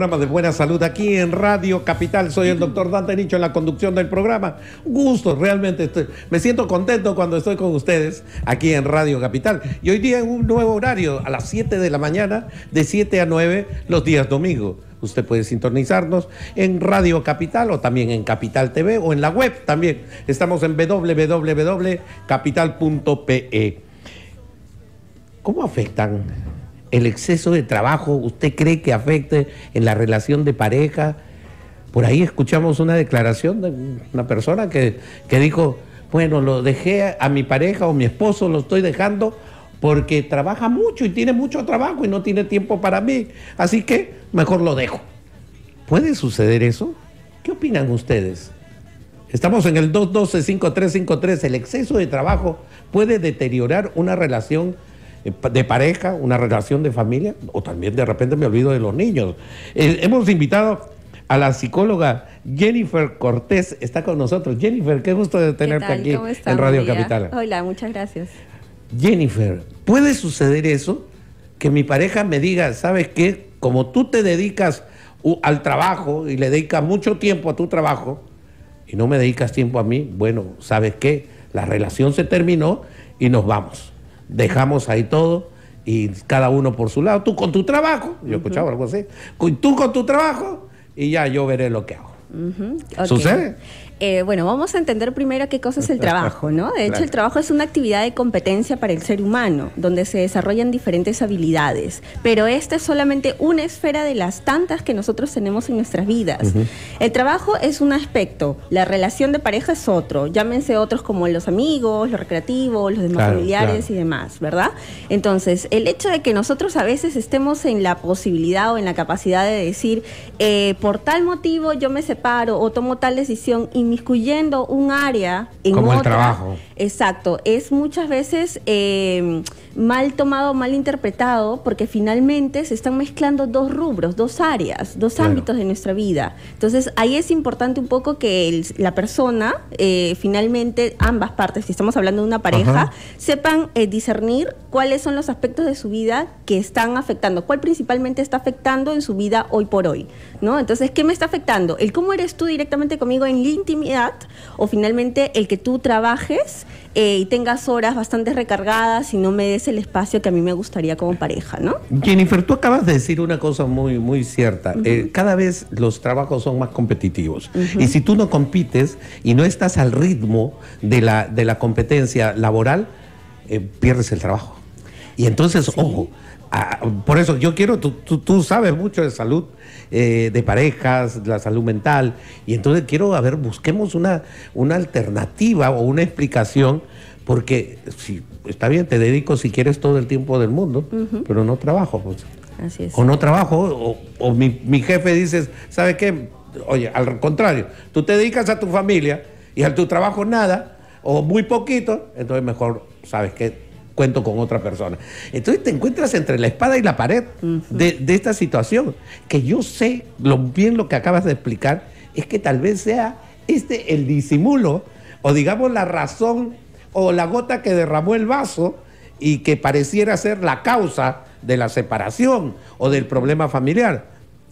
Programa de Buena Salud aquí en Radio Capital. Soy el doctor Dante Nicho en la conducción del programa. Gusto, realmente me siento contento cuando estoy con ustedes aquí en Radio Capital. Y hoy día en un nuevo horario, a las 7 de la mañana, de 7 a 9, los días domingos. Usted puede sintonizarnos en Radio Capital o también en Capital TV o en la web también. Estamos en www.capital.pe. ¿Cómo afectan? ¿El exceso de trabajo usted cree que afecte en la relación de pareja? Por ahí escuchamos una declaración de una persona que dijo, bueno, lo dejé a mi pareja o mi esposo, lo estoy dejando porque trabaja mucho y tiene mucho trabajo y no tiene tiempo para mí, así que mejor lo dejo. ¿Puede suceder eso? ¿Qué opinan ustedes? Estamos en el 212-5353, el exceso de trabajo puede deteriorar una relación de pareja, una relación de familia, o también de repente me olvido de los niños. Hemos invitado a la psicóloga Jennyfer Cortez, está con nosotros. Jennyfer, qué gusto de tenerte aquí en Radio Capital. Hola, muchas gracias. Jennyfer, ¿puede suceder eso? Que mi pareja me diga, ¿sabes qué? Como tú te dedicas al trabajo y le dedicas mucho tiempo a tu trabajo y no me dedicas tiempo a mí, bueno, ¿sabes qué? La relación se terminó y nos vamos. Dejamos ahí todo y cada uno por su lado. Tú con tu trabajo, yo escuchaba algo así, tú con tu trabajo y ya yo veré lo que hago. Okay. ¿Sucede? Bueno, vamos a entender primero qué cosa es el trabajo, ¿no? De hecho, claro, el trabajo es una actividad de competencia para el ser humano, donde se desarrollan diferentes habilidades, pero esta es solamente una esfera de las tantas que nosotros tenemos en nuestras vidas. El trabajo es un aspecto, la relación de pareja es otro, llámense otros como los amigos, los recreativos, los demás familiares y demás, ¿verdad? Entonces, el hecho de que nosotros a veces estemos en la posibilidad o en la capacidad de decir, por tal motivo yo me separo o tomo tal decisión y inmiscuyendo un área en otra. Como el trabajo. Exacto. Es muchas veces mal tomado, mal interpretado, porque finalmente se están mezclando dos rubros, dos áreas, dos ámbitos de nuestra vida. Entonces, ahí es importante un poco que la persona, finalmente, ambas partes, si estamos hablando de una pareja, sepan discernir cuáles son los aspectos de su vida que están afectando, cuál principalmente está afectando en su vida hoy por hoy, ¿no? Entonces, ¿qué me está afectando? El cómo eres tú directamente conmigo en intimidad, o finalmente el que tú trabajes y tengas horas bastante recargadas y no me des el espacio que a mí me gustaría como pareja, ¿no? Jennyfer, tú acabas de decir una cosa muy cierta. Cada vez los trabajos son más competitivos. Y si tú no compites y no estás al ritmo de la competencia laboral, pierdes el trabajo. Y entonces, ojo, por eso yo quiero, tú sabes mucho de salud, de parejas, la salud mental, y entonces quiero, a ver, busquemos una alternativa o una explicación, porque si está bien, te dedico si quieres todo el tiempo del mundo, pero no trabajo, pues. Así es. O no trabajo, o mi jefe dice, ¿sabes qué? Oye, al contrario, tú te dedicas a tu familia y a tu trabajo nada, o muy poquito, entonces mejor, ¿sabes qué? Cuento con otra persona. Entonces te encuentras entre la espada y la pared de esta situación, que yo sé bien lo que acabas de explicar, es que tal vez sea el disimulo, o digamos la razón, o la gota que derramó el vaso, y que pareciera ser la causa de la separación, o del problema familiar,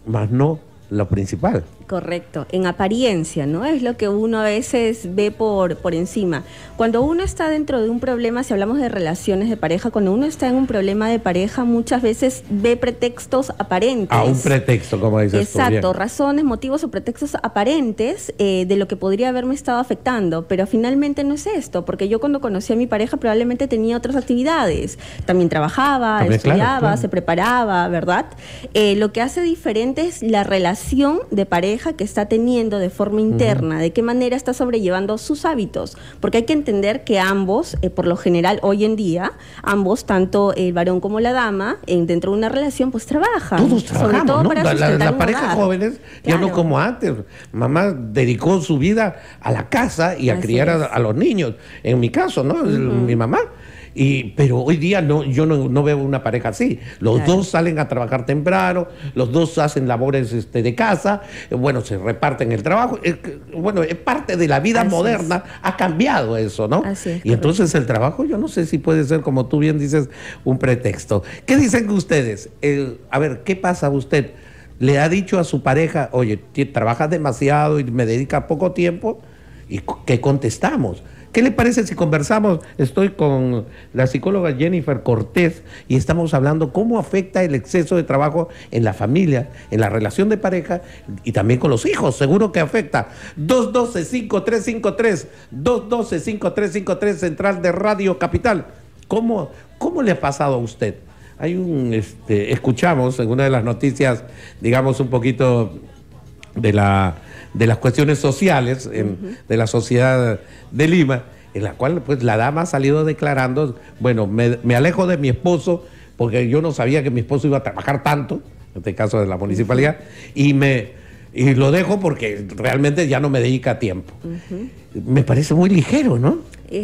mas no lo principal. Correcto, en apariencia, ¿no? Es lo que uno a veces ve por encima. Cuando uno está dentro de un problema, si hablamos de relaciones de pareja, cuando uno está en un problema de pareja, muchas veces ve pretextos aparentes. Ah, un pretexto, como dices. Exacto, razones, motivos o pretextos aparentes de lo que podría haberme estado afectando, pero finalmente no es esto, porque yo cuando conocí a mi pareja probablemente tenía otras actividades. También trabajaba, estudiaba, se preparaba, ¿verdad? Lo que hace diferente es la relación de pareja que está teniendo de forma interna, de qué manera está sobrellevando sus hábitos, porque hay que entender que ambos, por lo general hoy en día, ambos, tanto el varón como la dama, dentro de una relación, pues trabajan. Todos trabajamos, sobre todo, ¿no? Para sustentar la pareja jóvenes, ya no como antes. Mamá dedicó su vida a la casa y a criar a los niños, en mi caso, ¿no? Mi mamá. Pero hoy día no, yo no veo una pareja así. Los dos salen a trabajar temprano, los dos hacen labores de casa, bueno, se reparten el trabajo. Bueno, es parte de la vida moderna, ha cambiado eso, ¿no? Así es, y entonces el trabajo, yo no sé si puede ser, como tú bien dices, un pretexto. ¿Qué dicen ustedes? A ver, ¿qué pasa a usted? le ha dicho a su pareja, oye, trabajas demasiado y me dedicas poco tiempo, ¿y qué contestamos? ¿Qué le parece si conversamos? Estoy con la psicóloga Jennyfer Cortez y estamos hablando cómo afecta el exceso de trabajo en la familia, en la relación de pareja y también con los hijos. Seguro que afecta. 212-5353, 212-5353, central de Radio Capital. ¿Cómo le ha pasado a usted? Hay un, escuchamos en una de las noticias, digamos, un poquito de las cuestiones sociales de la sociedad de Lima, en la cual pues la dama ha salido declarando, bueno, me alejo de mi esposo porque yo no sabía que mi esposo iba a trabajar tanto, en este caso de la municipalidad, y lo dejo porque realmente ya no me dedica tiempo. Me parece muy ligero, ¿no?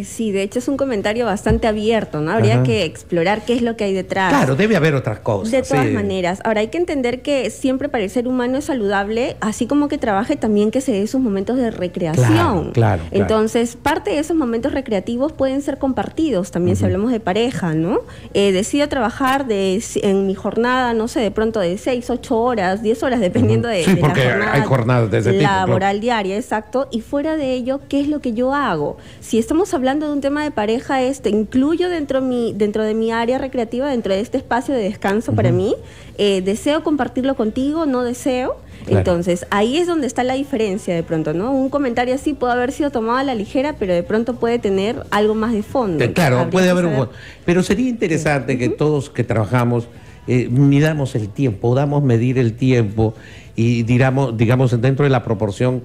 Sí, de hecho es un comentario bastante abierto, ¿no? Habría que explorar qué es lo que hay detrás. Claro, debe haber otras cosas. De todas maneras. Ahora, hay que entender que siempre para el ser humano es saludable, así como que trabaje también que se dé sus momentos de recreación. Claro, claro. Entonces, parte de esos momentos recreativos pueden ser compartidos, también si hablamos de pareja, ¿no? Decido trabajar en mi jornada, no sé, de pronto de 6, 8 horas, 10 horas, dependiendo de, sí, de porque la jornada hay jornadas de ese tipo, laboral diaria, exacto. Y fuera de ello, ¿qué es lo que yo hago? Si estamos hablando de un tema de pareja, incluyo dentro de mi área recreativa, dentro de este espacio de descanso para mí, deseo compartirlo contigo, no deseo. Claro. Entonces, ahí es donde está la diferencia de pronto, ¿no? Un comentario así puede haber sido tomado a la ligera, pero de pronto puede tener algo más de fondo. Claro, puede haber un fondo. Pero sería interesante que todos que trabajamos midamos el tiempo, podamos medir el tiempo y digamos dentro de la proporción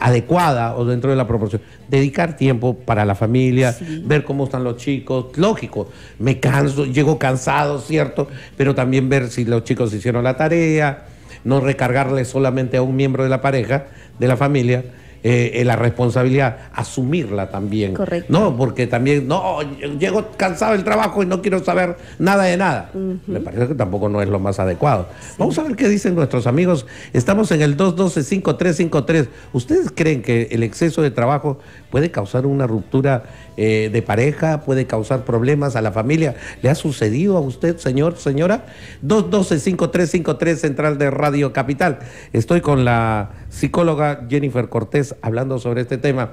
adecuada o dentro de la proporción, dedicar tiempo para la familia, ver cómo están los chicos, lógico, me canso, llego cansado, cierto, pero también ver si los chicos hicieron la tarea, no recargarle solamente a un miembro de la pareja, de la familia, la responsabilidad, asumirla también. Correcto. No, porque también, no, llego cansado del trabajo y no quiero saber nada de nada. Me parece que tampoco no es lo más adecuado. Sí. Vamos a ver qué dicen nuestros amigos. Estamos en el 212-5353. ¿Ustedes creen que el exceso de trabajo puede causar una ruptura de pareja? ¿Puede causar problemas a la familia? ¿Le ha sucedido a usted, señor, señora? 212-5353, central de Radio Capital. Estoy con la psicóloga Jennyfer Cortez hablando sobre este tema.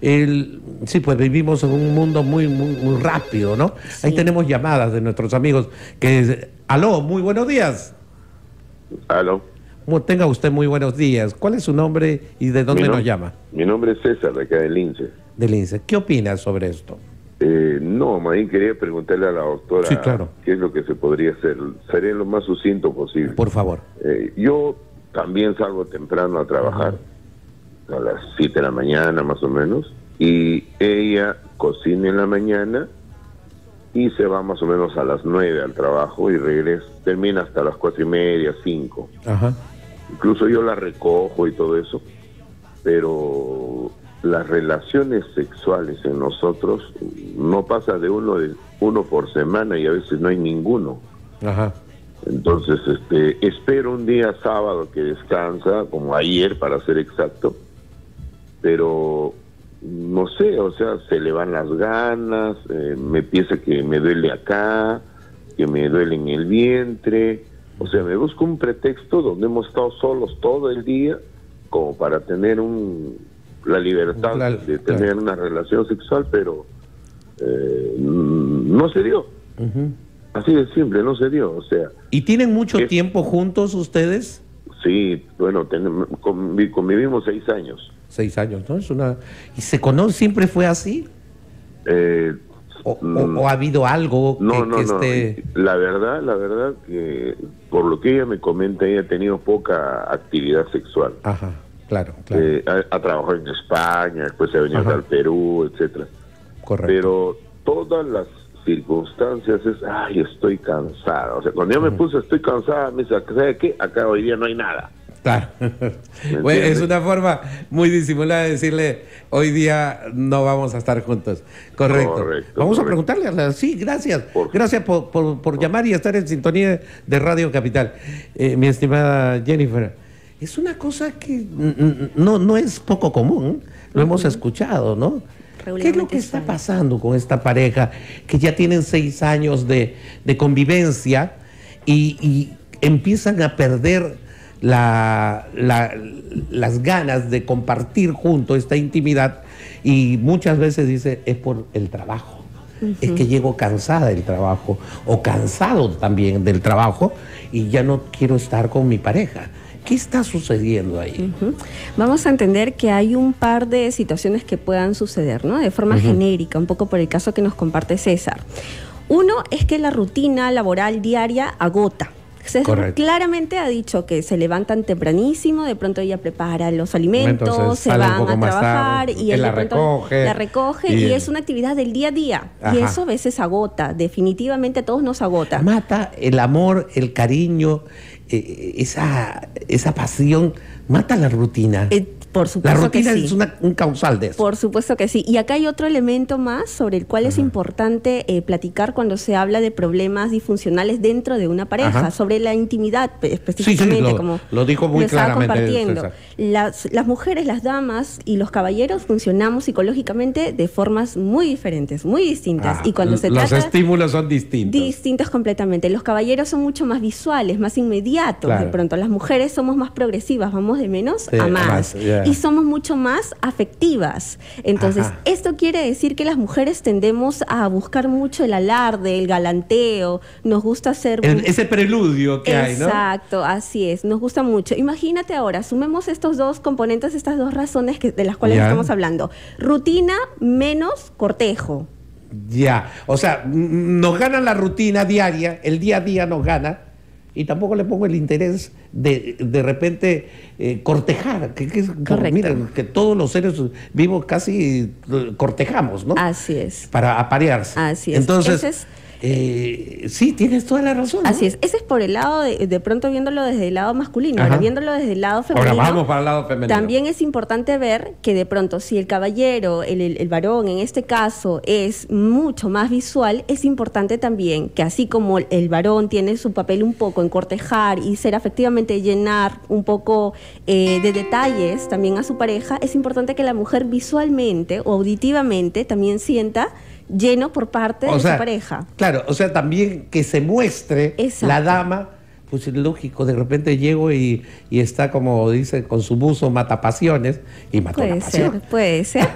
Sí, pues vivimos en un mundo muy, muy, muy rápido, ¿no? Sí. Ahí tenemos llamadas de nuestros amigos que... Aló, muy buenos días. Aló. Tenga usted muy buenos días. ¿Cuál es su nombre y de dónde nos llama? Mi nombre es César, de acá del INSE. Del INSE. ¿Qué opinas sobre esto? No, Maín, quería preguntarle a la doctora qué es lo que se podría hacer. Seré lo más sucinto posible. Por favor. Yo también salgo temprano a trabajar. A las 7 de la mañana más o menos, y ella cocina en la mañana y se va más o menos a las 9 al trabajo y regresa, termina hasta las 4:30, 5. Incluso yo la recojo y todo eso, pero las relaciones sexuales en nosotros no pasa de uno por semana y a veces no hay ninguno. Entonces, espero un día sábado que descansa, como ayer para ser exacto, pero no sé, o sea, se le van las ganas, me piensa que me duele acá, que me duele en el vientre, o sea, me busco un pretexto donde hemos estado solos todo el día como para tener la libertad de tener una relación sexual, pero no se dio. Así de simple, no se dio, o sea... ¿Y tienen mucho tiempo juntos ustedes? Sí, bueno, convivimos 6 años. 6 años, ¿no? Es una... ¿Y se conoce? ¿Siempre fue así? ¿O ha habido algo que, no. La verdad que por lo que ella me comenta, ella ha tenido poca actividad sexual. Claro. Ha trabajado en España, después se ha venido al Perú, etcétera. Correcto. Pero todas las circunstancias es, ay, estoy cansada. O sea, cuando yo me puse estoy cansada, me dice, ¿sabes qué? Acá hoy día no hay nada. Claro. Bueno, es una forma muy disimulada de decirle, hoy día no vamos a estar juntos. Correcto. Vamos a preguntarle a la... Sí, gracias. Gracias por llamar y estar en sintonía de Radio Capital. Mi estimada Jennyfer, es una cosa que no es poco común. Lo hemos escuchado, ¿no? ¿Qué es lo que está pasando con esta pareja que ya tienen 6 años de convivencia y empiezan a perder las ganas de compartir junto esta intimidad, y muchas veces dice, es por el trabajo. Es que llego cansada del trabajo o cansado también del trabajo y ya no quiero estar con mi pareja. ¿Qué está sucediendo ahí? Vamos a entender que hay un par de situaciones que puedan suceder, ¿no? De forma genérica, un poco por el caso que nos comparte César. Uno es que la rutina laboral diaria agota. César claramente ha dicho que se levantan tempranísimo, de pronto ella prepara los alimentos, entonces, se van a trabajar tarde, y él la recoge y es una actividad del día a día. Ajá. Y eso a veces agota, definitivamente a todos nos agota. Mata el amor, el cariño, esa pasión, mata la rutina. Por supuesto que sí. La rutina es un causal de eso. Por supuesto que sí. Y acá hay otro elemento más sobre el cual es importante platicar cuando se habla de problemas disfuncionales dentro de una pareja, sobre la intimidad específicamente. Sí, lo dijo muy claramente. Las mujeres, las damas y los caballeros funcionamos psicológicamente de formas muy diferentes, muy distintas. Y cuando se trata, los estímulos son distintos. Distintos completamente. Los caballeros son mucho más visuales, más inmediatos. Claro. De pronto, las mujeres somos más progresivas, vamos de menos a más. Y somos mucho más afectivas. Entonces, esto quiere decir que las mujeres tendemos a buscar mucho el alarde, el galanteo. Nos gusta hacer... ese preludio que hay, ¿no? Exacto, así es. Nos gusta mucho. Imagínate ahora, sumemos estos dos componentes, estas dos razones de las cuales estamos hablando. Rutina menos cortejo. Ya. O sea, nos gana la rutina diaria, el día a día nos gana. Y tampoco le pongo el interés de repente cortejar. Mira, que todos los seres vivos casi cortejamos, ¿no? Así es. Para aparearse. Así es. Entonces, sí, tienes toda la razón. Así es. Ese es por el lado, de pronto viéndolo desde el lado masculino. Ahora viéndolo desde el lado femenino. Ahora vamos para el lado femenino. También es importante ver que de pronto si el caballero, el varón en este caso, es mucho más visual, es importante también que así como el varón tiene su papel un poco en cortejar y ser afectivamente, llenar un poco de detalles también a su pareja, es importante que la mujer visualmente o auditivamente también sienta lleno por parte de su pareja. Claro, o sea, también que se muestre la dama, pues lógico, de repente llego y está, como dice, con su buzo matapasiones y matapasiones. Puede ser.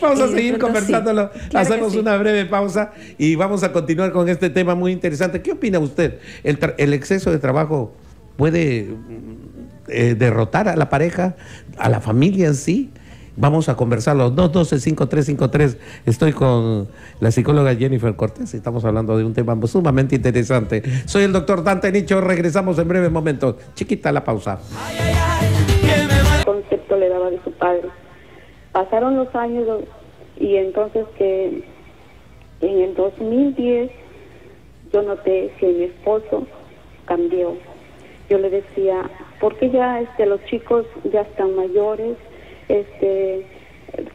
Vamos a seguir conversándolo. Sí. Claro, hacemos una breve pausa y vamos a continuar con este tema muy interesante. ¿Qué opina usted? ¿El exceso de trabajo puede derrotar a la pareja, a la familia en sí? Vamos a conversarlo. 212-5353. Estoy con la psicóloga Jennyfer Cortez. Estamos hablando de un tema sumamente interesante. Soy el doctor Dante Nicho. Regresamos en breve momento. Chiquita la pausa. El concepto le daba de su padre. Pasaron los años y entonces que en el 2010 yo noté que mi esposo cambió. Yo le decía, ¿por qué ya los chicos ya están mayores?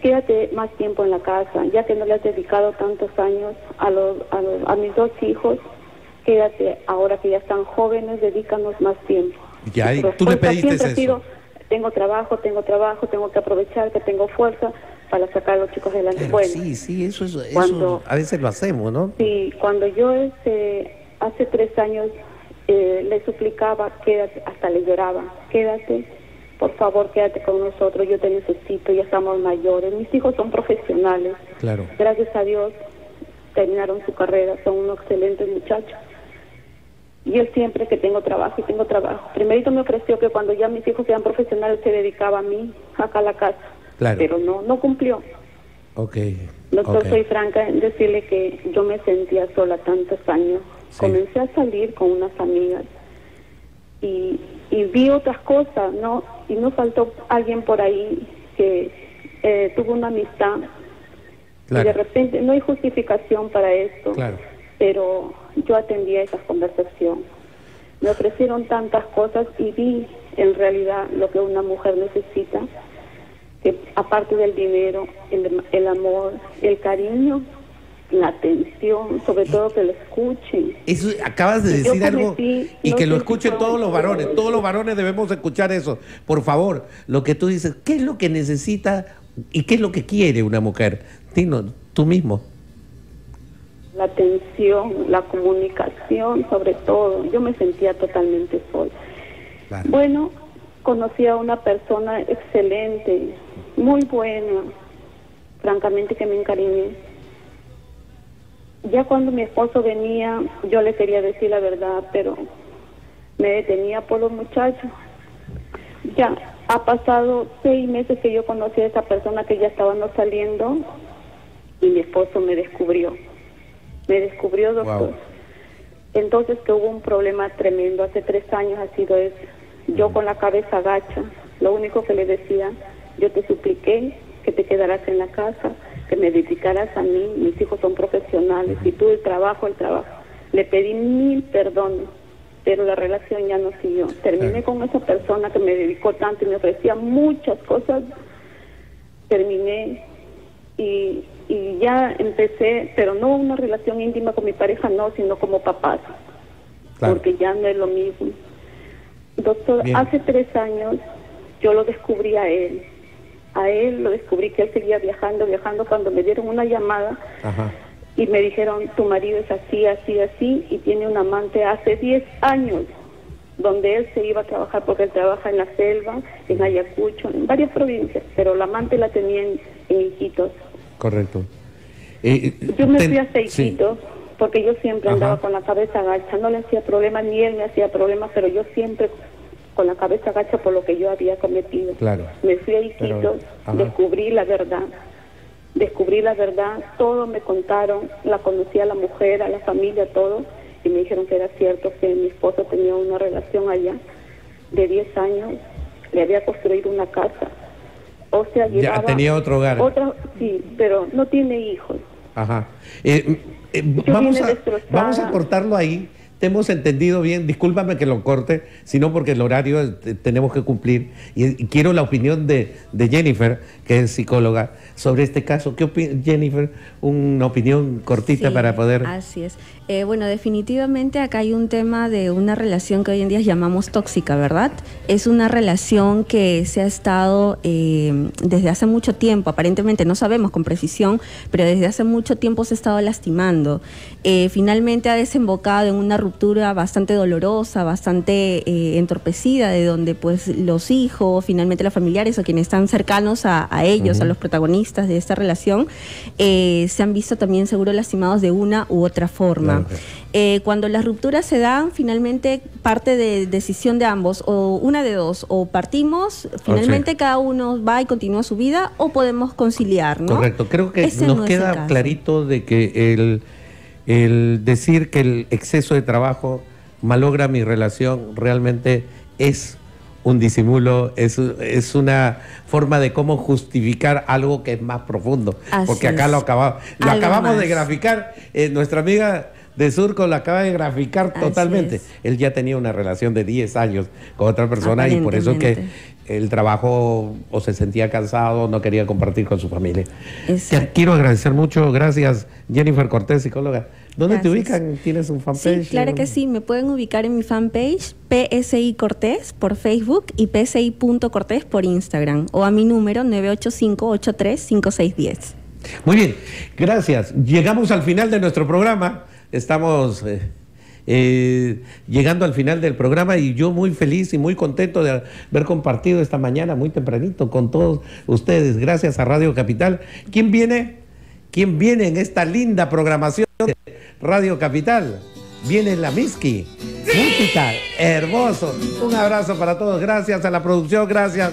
Quédate más tiempo en la casa, ya que no le has dedicado tantos años a mis dos hijos, quédate ahora que ya están jóvenes, dedícanos más tiempo. Ya, y tú le pediste eso. Tengo trabajo, tengo que aprovechar que tengo fuerza para sacar a los chicos adelante. Claro, bueno, sí, eso a veces lo hacemos, ¿no? Sí, cuando yo hace 3 años le suplicaba, quédate, hasta le lloraba, quédate. Por favor, quédate con nosotros, yo te necesito, ya estamos mayores. Mis hijos son profesionales. Claro. Gracias a Dios, terminaron su carrera, son unos excelentes muchachos. Y él siempre que tengo trabajo. Primerito me ofreció que cuando ya mis hijos sean profesionales se dedicaba a mí, acá a la casa. Claro. Pero no cumplió. Ok. Doctor, soy franca en decirle que yo me sentía sola tantos años. Sí. Comencé a salir con unas amigas y vi otras cosas, ¿no? Y no faltó alguien por ahí que tuvo una amistad. Claro. Y de repente, no hay justificación para esto, claro, pero yo atendía esas conversaciones. Me ofrecieron tantas cosas y vi en realidad lo que una mujer necesita, que aparte del dinero, el amor, el cariño, la atención, sobre todo que lo escuchen. Eso, acabas de decir algo y que lo escuchen todos los varones. Todos los varones debemos escuchar eso. Por favor, lo que tú dices, ¿qué es lo que necesita y qué es lo que quiere una mujer? Dino, tú mismo. La atención, la comunicación, sobre todo. Yo me sentía totalmente sola. Claro. Bueno, conocí a una persona excelente, muy buena, francamente que me encariñé. Ya cuando mi esposo venía, yo le quería decir la verdad, pero me detenía por los muchachos. Ya ha pasado 6 meses que yo conocí a esa persona que ya estábamos saliendo y mi esposo me descubrió. Me descubrió, doctor. Wow. Entonces que hubo un problema tremendo, hace 3 años ha sido eso. Yo con la cabeza agacha, lo único que le decía, yo te supliqué que te quedaras en la casa, que me dedicaras a mí, mis hijos son profesionales, y tú el trabajo. Le pedí 1000 perdones, pero la relación ya no siguió. Terminé con esa persona que me dedicó tanto y me ofrecía muchas cosas. Terminé y ya empecé, pero no una relación íntima con mi pareja, no, sino como papás, claro, porque ya no es lo mismo. Doctor, bien, hace 3 años yo lo descubrí a él. A él lo descubrí que él seguía viajando cuando me dieron una llamada. Ajá. Y me dijeron, tu marido es así y tiene un amante hace 10 años, donde él se iba a trabajar porque él trabaja en la selva, en Ayacucho, en varias provincias, pero la amante la tenía en Iquitos. Correcto. Yo me fui hasta Iquitos. Sí. Porque yo siempre andaba, ajá, con la cabeza agacha, no le hacía problemas, ni él me hacía problemas, pero yo siempre con la cabeza agacha por lo que yo había cometido. Claro. Me fui a Iquitos, pero descubrí la verdad, todo me contaron, la conocí a la mujer, a la familia, todo, y me dijeron que era cierto que mi esposo tenía una relación allá de 10 años, le había construido una casa, o sea, llevaba... Ya tenía otro hogar. Sí, pero no tiene hijos. Ajá. Vamos a cortarlo ahí. Te hemos entendido bien. Discúlpame que lo corte, sino porque el horario tenemos que cumplir. Y quiero la opinión de Jennyfer, que es psicóloga, sobre este caso. ¿Qué opina, Jennyfer? Una opinión cortita, sí, para poder... Así es. Bueno, definitivamente acá hay un tema de una relación que hoy en día llamamos tóxica, ¿verdad? Es una relación que se ha estado desde hace mucho tiempo, aparentemente no sabemos con precisión, pero desde hace mucho tiempo se ha estado lastimando. Finalmente ha desembocado en una ruptura bastante dolorosa, bastante entorpecida, de donde pues los hijos, finalmente los familiares o quienes están cercanos a ellos, a los protagonistas de esta relación, se han visto también seguro lastimados de una u otra forma. Claro. Cuando las rupturas se dan, finalmente parte de decisión de ambos, o una de dos, o partimos, finalmente cada uno va y continúa su vida, o podemos conciliar, ¿no? Correcto, creo que ese nos queda clarito de que el decir que el exceso de trabajo malogra mi relación realmente es un disimulo, es una forma de cómo justificar algo que es más profundo. Así porque acá es. lo acabamos de graficar, nuestra amiga de Surco lo acaba de graficar. Así totalmente. Es. Él ya tenía una relación de 10 años con otra persona y por eso que el trabajo o se sentía cansado, no quería compartir con su familia. Te quiero agradecer mucho. Gracias, Jennyfer Cortez, psicóloga. ¿Dónde te ubican? ¿Tienes un fanpage? Sí, claro que sí. Me pueden ubicar en mi fanpage PSI Cortez por Facebook y PSI.Cortez por Instagram. O a mi número 985-835610. Muy bien. Gracias. Llegamos al final de nuestro programa. Estamos llegando al final del programa y yo muy feliz y muy contento de haber compartido esta mañana muy tempranito con todos ustedes. Gracias a Radio Capital. ¿Quién viene? ¿Quién viene en esta linda programación de Radio Capital? Viene la Miski. ¡Sí! Música, hermoso. Un abrazo para todos. Gracias a la producción. Gracias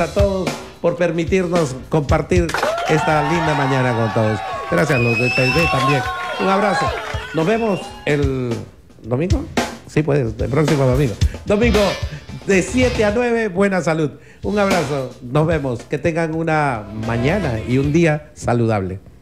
a todos por permitirnos compartir esta linda mañana con todos. Gracias a los de TV también. Un abrazo. Nos vemos el domingo. Sí, pues, el próximo domingo. Domingo de 7 a 9. Buena salud. Un abrazo. Nos vemos. Que tengan una mañana y un día saludable.